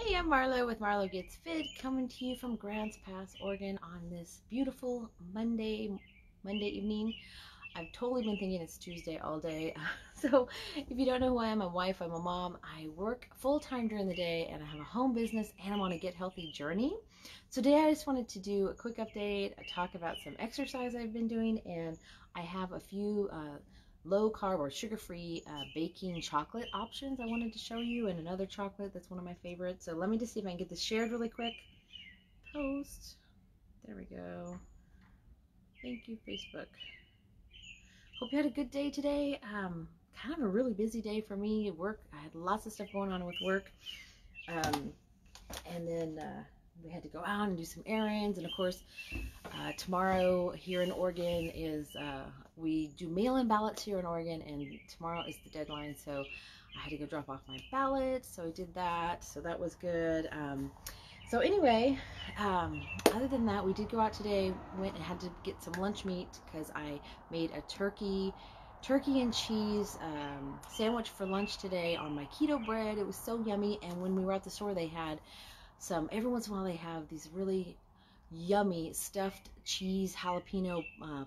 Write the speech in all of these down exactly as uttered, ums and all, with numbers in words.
Hey, I'm Marlo with Marlo Gets Fit, coming to you from Grants Pass, Oregon on this beautiful Monday, Monday evening. I've totally been thinking it's Tuesday all day. So if you don't know who I am, I'm a wife, I'm a mom. I work full-time during the day and I have a home business and I'm on a get healthy journey. So today I just wanted to do a quick update, talk about some exercise I've been doing, and I have a few uh, low carb or sugar-free uh, baking chocolate options I wanted to show you, and another chocolate that's one of my favorites. So let me just see if I can get this shared really quick. Post. There we go. Thank you, Facebook. Hope you had a good day today. Um, kind of a really busy day for me at work. I had lots of stuff going on with work. Um, and then uh, we had to go out and do some errands, and of course uh, tomorrow here in Oregon is uh, we do mail-in ballots here in Oregon, and tomorrow is the deadline, so I had to go drop off my ballot, so I did that, so that was good. Um, so anyway, um, other than that, we did go out today, went and had to get some lunch meat because I made a turkey turkey and cheese um, sandwich for lunch today on my keto bread. It was so yummy, and when we were at the store they had some, every once in a while they have these really yummy stuffed cheese jalapeno, uh,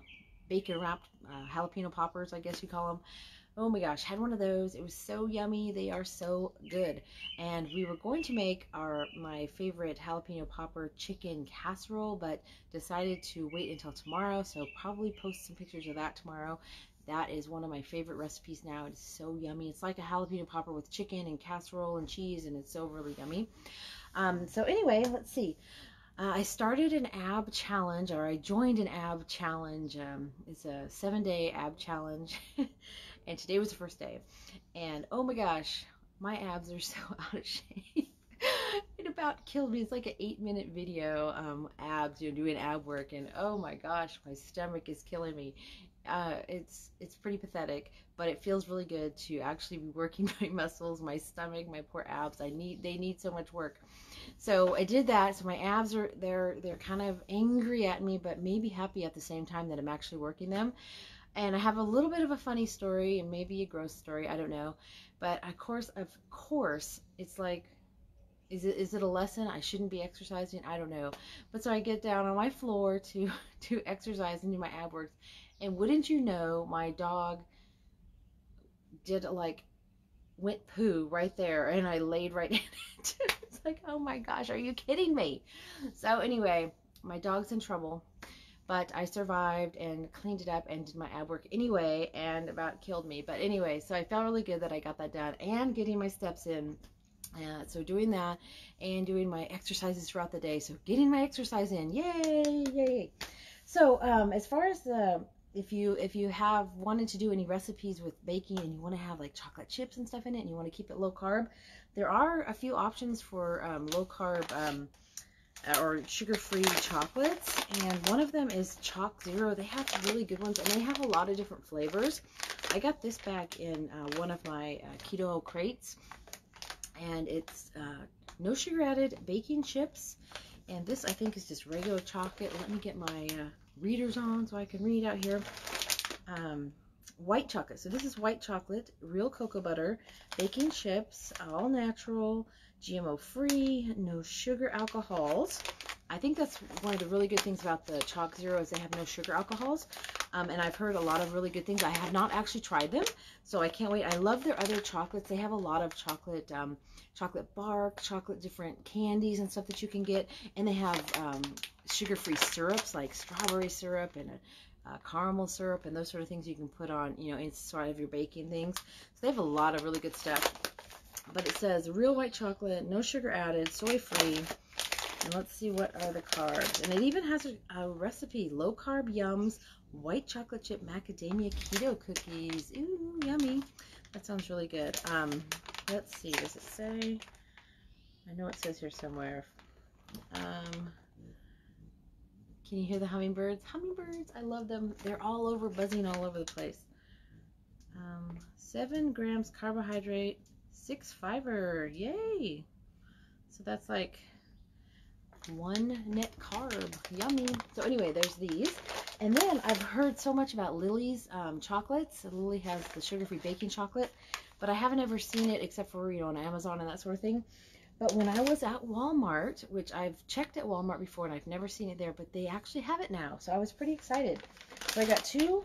bacon wrapped uh, jalapeno poppers, I guess you call them. Oh my gosh, had one of those. It was so yummy. They are so good. And we were going to make our my favorite jalapeno popper chicken casserole, but decided to wait until tomorrow. So probably post some pictures of that tomorrow. That is one of my favorite recipes now. It's so yummy. It's like a jalapeno popper with chicken and casserole and cheese, and it's so really yummy. Um, so anyway, let's see. Uh, I started an ab challenge, or I joined an ab challenge. Um, it's a seven-day ab challenge, and today was the first day. And oh my gosh, my abs are so out of shape. It about killed me. It's like an eight-minute video, um, abs, you know, doing ab work, and oh my gosh, my stomach is killing me. Uh, it's it's pretty pathetic, but it feels really good to actually be working my muscles, my stomach, my poor abs. I need they need so much work. So I did that. So my abs are they're they're kind of angry at me, but maybe happy at the same time that I'm actually working them. And I have a little bit of a funny story and maybe a gross story. I don't know, but of course, of course, it's like, is it is it a lesson? I shouldn't be exercising. I don't know. But so I get down on my floor to to exercise and do my ab works. And wouldn't you know, my dog did like went poo right there, and I laid right in it. It's like, oh my gosh, are you kidding me? So anyway, my dog's in trouble, but I survived and cleaned it up and did my ab work anyway, and about killed me. But anyway, so I felt really good that I got that done and getting my steps in. Uh, so doing that and doing my exercises throughout the day. So getting my exercise in, yay, yay. So um, as far as the If you if you have wanted to do any recipes with baking and you want to have like chocolate chips and stuff in it and you want to keep it low carb, there are a few options for um, low carb um, or sugar-free chocolates, and one of them is ChocZero. They have really good ones, and they have a lot of different flavors. I got this back in uh, one of my uh, keto crates, and it's uh, no sugar added baking chips, and this I think is just regular chocolate. Let me get my uh, readers on so I can read out here. Um, white chocolate. So this is white chocolate, real cocoa butter, baking chips, all natural, G M O free, no sugar alcohols. I think that's one of the really good things about the ChocZero is they have no sugar alcohols. Um, and I've heard a lot of really good things. I have not actually tried them, so I can't wait. I love their other chocolates. They have a lot of chocolate, um, chocolate bark, chocolate different candies and stuff that you can get. And they have um, sugar-free syrups like strawberry syrup and a, a caramel syrup and those sort of things you can put on, you know, inside of your baking things. So they have a lot of really good stuff. But it says real white chocolate, no sugar added, soy-free. And let's see what are the carbs. And it even has a, a recipe, Low Carb Yums, white chocolate chip macadamia keto cookies. Ooh, yummy. That sounds really good. Um, let's see, does it say? I know it says here somewhere. Um, can you hear the hummingbirds? Hummingbirds, I love them. They're all over, buzzing all over the place. Um, seven grams carbohydrate, six fiber. Yay. So that's like one net carb. Yummy. So anyway, there's these. And then I've heard so much about Lily's um, chocolates. So Lily has the sugar-free baking chocolate, but I haven't ever seen it except for, you know, on Amazon and that sort of thing. But when I was at Walmart, which I've checked at Walmart before and I've never seen it there, but they actually have it now. So I was pretty excited. So I got two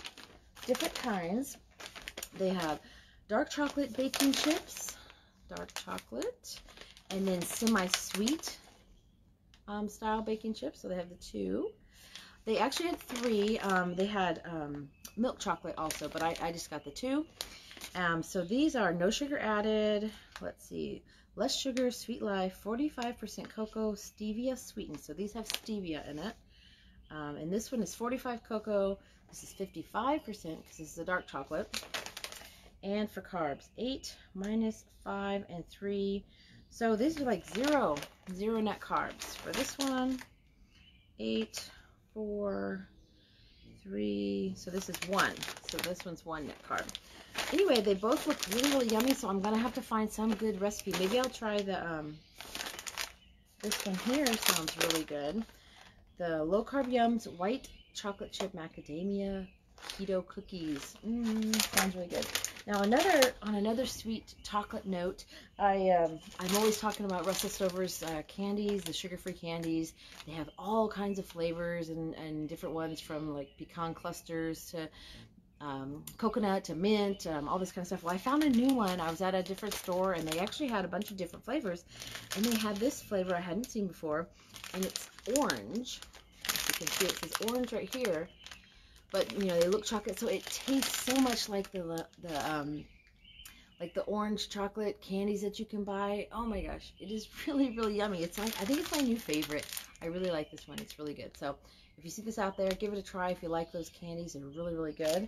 different kinds. They have dark chocolate baking chips, dark chocolate, and then semi-sweet um, style baking chips. So they have the two. They actually had three. Um, they had um, milk chocolate also, but I, I just got the two. Um, so these are no sugar added. Let's see. Less sugar, sweet life, forty-five percent cocoa, stevia sweetened. So these have stevia in it. Um, and this one is forty-five cocoa. This is fifty-five percent because this is a dark chocolate. And for carbs, eight, minus five, and three. So these are like zero, zero net carbs. For this one, eight, four, three. So this is one. So this one's one net carb. Anyway, they both look really, really yummy, so I'm going to have to find some good recipe. Maybe I'll try the, um, this one here sounds really good. The Low Carb Yums White Chocolate Chip Macadamia Keto Cookies. Mmm, sounds really good. Now, another, on another sweet chocolate note, I, um, I'm always talking about Russell Stover's uh, candies, the sugar-free candies. They have all kinds of flavors and, and different ones from, like, pecan clusters to... Um, coconut to mint, um, all this kind of stuff. Well, I found a new one. I was at a different store and they actually had a bunch of different flavors, and they had this flavor I hadn't seen before, and it's orange. As you can see, it says orange right here, but you know, they look chocolate, so it tastes so much like the, the um, like the orange chocolate candies that you can buy. Oh my gosh, it is really, really yummy. It's like, I think it's my new favorite. I really like this one. It's really good. So if you see this out there, give it a try. If you like those candies, they're really, really good.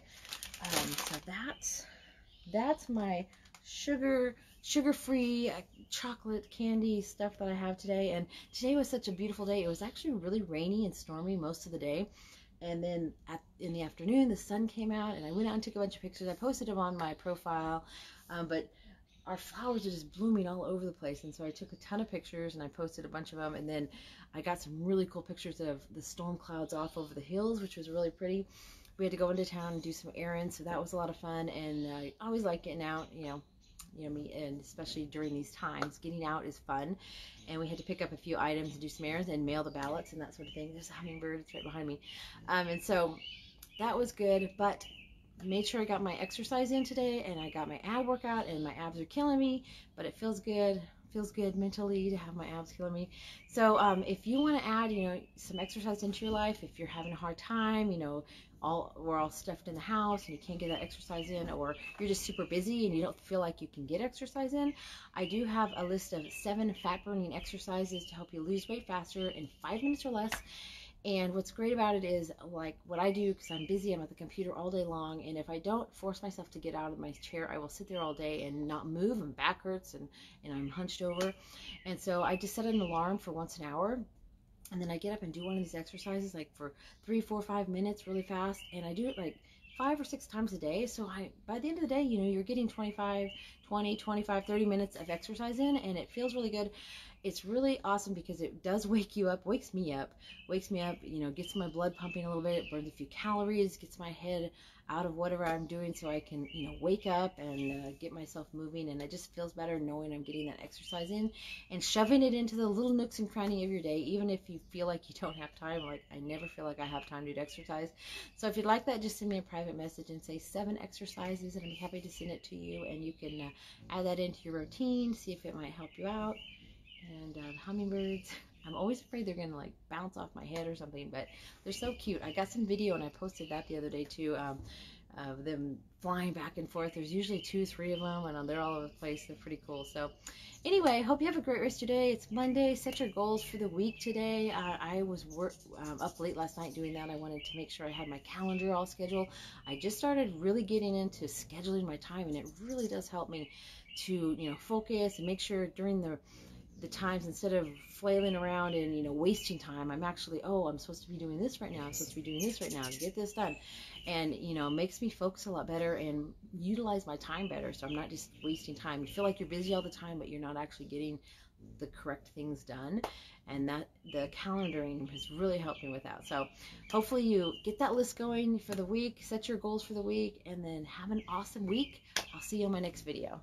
Um, so that's, that's my sugar, sugar-free uh, chocolate candy stuff that I have today. And today was such a beautiful day. It was actually really rainy and stormy most of the day. And then at, in the afternoon, the sun came out, and I went out and took a bunch of pictures. I posted them on my profile, um, but our flowers are just blooming all over the place, and so I took a ton of pictures and I posted a bunch of them, and then I got some really cool pictures of the storm clouds off over the hills, which was really pretty. We had to go into town and do some errands, so that was a lot of fun, and I always like getting out, you know, you know me, and especially during these times, getting out is fun. And we had to pick up a few items and do some errands and mail the ballots and that sort of thing. There's a hummingbird, it's right behind me. Um, and so that was good, but made sure I got my exercise in today, and I got my ab workout, and my abs are killing me, but it feels good. Feels good mentally to have my abs killing me. So um, if you want to add, you know, some exercise into your life, if you're having a hard time, you know, all we're all stuffed in the house and you can't get that exercise in, or you're just super busy and you don't feel like you can get exercise in, I do have a list of seven fat burning exercises to help you lose weight faster in five minutes or less. And what's great about it is, like what I do, because I'm busy, I'm at the computer all day long, and if I don't force myself to get out of my chair, I will sit there all day and not move, and back hurts, and, and I'm hunched over. And so I just set an alarm for once an hour, and then I get up and do one of these exercises, like for three, four, five minutes really fast, and I do it like five or six times a day. So I, by the end of the day, you know, you're getting twenty-five, twenty, twenty-five, thirty minutes of exercise in, and it feels really good. It's really awesome because it does wake you up, wakes me up, wakes me up, you know, gets my blood pumping a little bit, burns a few calories, gets my head out of whatever I'm doing so I can, you know, wake up and uh, get myself moving. And it just feels better knowing I'm getting that exercise in and shoving it into the little nooks and crannies of your day, even if you feel like you don't have time. Like, I never feel like I have time to do exercise. So if you'd like that, just send me a private message and say seven exercises, and I'd be happy to send it to you. And you can uh, add that into your routine, see if it might help you out. And uh, hummingbirds, I'm always afraid they're gonna like bounce off my head or something, but they're so cute. I got some video and I posted that the other day too, um, of them flying back and forth. There's usually two, three of them, and they're all over the place. They're pretty cool. So anyway, hope you have a great rest of your day. It's Monday. Set your goals for the week today. Uh, I was work, um, up late last night doing that. I wanted to make sure I had my calendar all scheduled. I just started really getting into scheduling my time, and it really does help me to, you know, focus and make sure during the the times, instead of flailing around and, you know, wasting time, I'm actually, oh, I'm supposed to be doing this right now, I'm supposed to be doing this right now, get this done. And, you know, makes me focus a lot better and utilize my time better, so I'm not just wasting time. You feel like you're busy all the time, but you're not actually getting the correct things done, and that the calendaring has really helped me with that. So hopefully you get that list going for the week, set your goals for the week, and then have an awesome week. I'll see you on my next video.